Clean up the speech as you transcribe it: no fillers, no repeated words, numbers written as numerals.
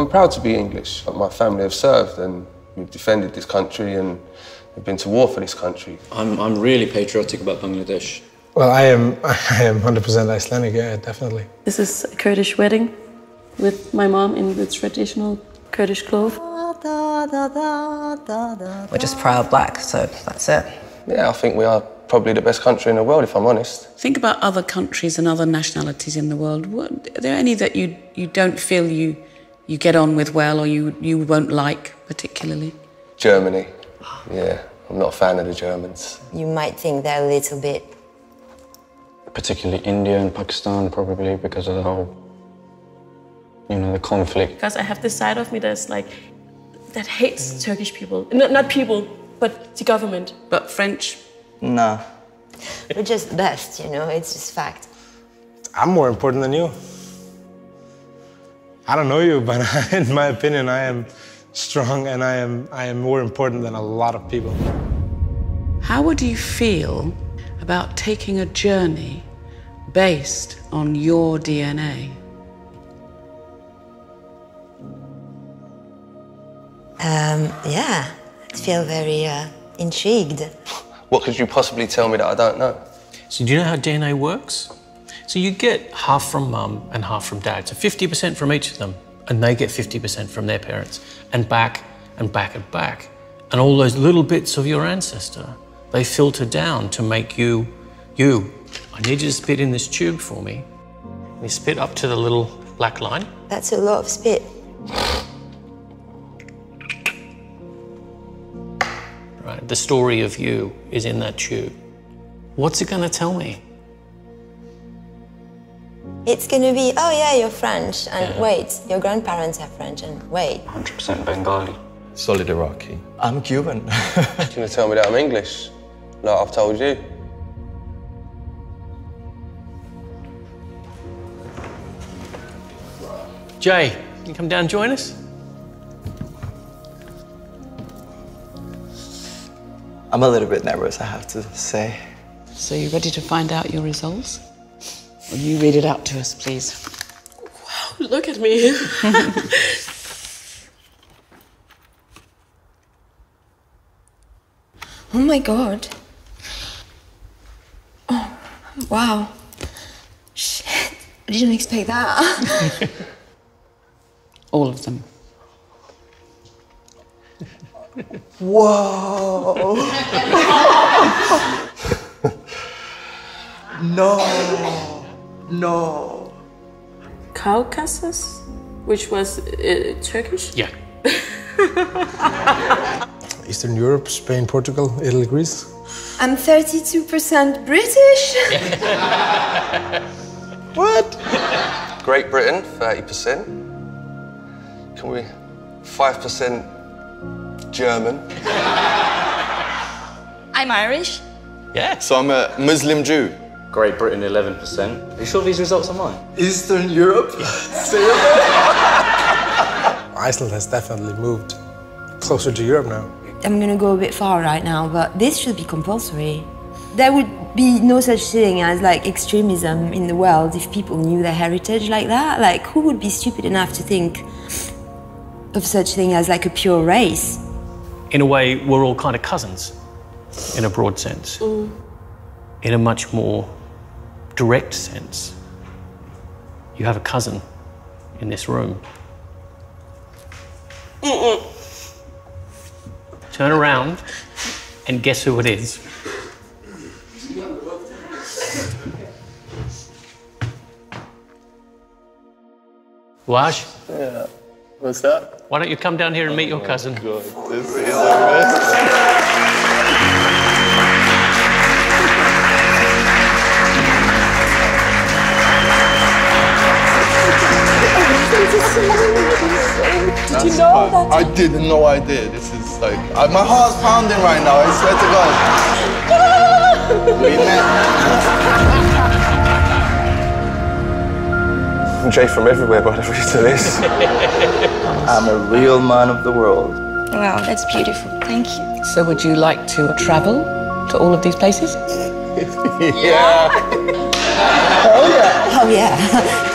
I'm proud to be English. My family have served and we've defended this country and we've been to war for this country. I'm really patriotic about Bangladesh. Well, I am 100% Icelandic, yeah, definitely. This is a Kurdish wedding with my mom in the traditional Kurdish clothes. We're just proud black, so that's it. Yeah, I think we are probably the best country in the world, if I'm honest. Think about other countries and other nationalities in the world. Are there any that you don't feel you get on with well or you won't like particularly? Germany. Yeah, I'm not a fan of the Germans. You might think they're a little bit... Particularly India and Pakistan, probably, because of the whole, you know, the conflict. Because I have this side of me that's like, that hates Turkish people. Not people, but the government. But French? No. We're just best, you know, it's just fact. I'm more important than you. I don't know you, but in my opinion, I am strong and I am more important than a lot of people. How would you feel about taking a journey based on your DNA? Yeah, I feel very intrigued. What could you possibly tell me that I don't know? So do you know how DNA works? So you get half from mum and half from dad, so 50% from each of them, and they get 50% from their parents, and back and back and back. And all those little bits of your ancestor, they filter down to make you, you. I need you to spit in this tube for me. And you spit up to the little black line. That's a lot of spit. Right, the story of you is in that tube. What's it gonna tell me? It's gonna be, oh yeah, you're French, and yeah. Wait, your grandparents are French, and wait. 100% Bengali. Solid Iraqi. I'm Cuban. You're gonna tell me that I'm English, like I've told you. Jay, can you come down and join us? I'm a little bit nervous, I have to say. So you ready to find out your results? Will you read it out to us, please? Wow, look at me. Oh my God. Oh, wow. Shit, I didn't expect that. All of them. Whoa. No. No. Caucasus, which was Turkish? Yeah. Eastern Europe, Spain, Portugal, Italy, Greece. I'm 32% British. What? Great Britain, 30%. Can we... 5% German. I'm Irish. Yeah. So I'm a Muslim Jew. Great Britain, 11%. Are you sure these results are mine? Eastern Europe? Iceland has definitely moved closer to Europe now. I'm gonna go a bit far right now, but this should be compulsory. There would be no such thing as like extremism in the world if people knew their heritage like that. Like, who would be stupid enough to think of such thing as like a pure race? In a way, we're all kind of cousins, in a broad sense. Mm. In a much more direct sense. You have a cousin in this room. Mm-mm. Turn around and guess who it is. Wash? Yeah, what's that? Why don't you come down here and meet your cousin? God, this is the best. Did you know that? I didn't know I did. This is like, my heart's pounding right now, I swear to God. We met. Jay from everywhere by the reason of this. I'm a real man of the world. Wow, that's beautiful, thank you. So would you like to travel to all of these places? Yeah. Yeah. Hell yeah. Oh yeah.